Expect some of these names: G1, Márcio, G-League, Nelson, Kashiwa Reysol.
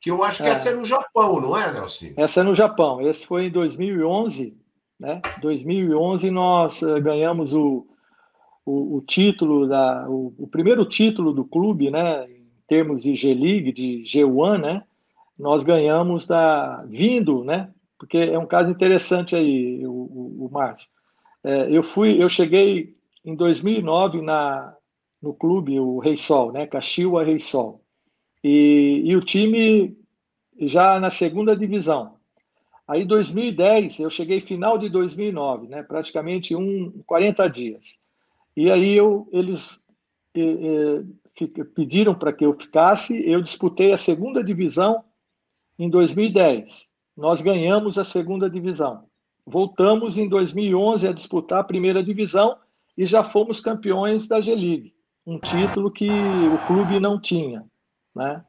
que eu acho que essa é no Japão, não é, Nelson? Essa é no Japão. Esse foi em 2011, né? 2011 nós ganhamos o título, o primeiro título do clube, né? Em termos de G-League, de G1, né? Nós ganhamos vindo, né? Porque é um caso interessante aí, o Márcio. Eu cheguei em 2009 no clube, o Reysol, né? Kashiwa Reysol. E o time já na segunda divisão. Aí, 2010, eu cheguei final de 2009, né? Praticamente 40 dias. E aí eles pediram para que eu ficasse, eu disputei a segunda divisão em 2010. Nós ganhamos a segunda divisão. Voltamos em 2011 a disputar a primeira divisão e já fomos campeões da G-League, um título que o clube não tinha, né?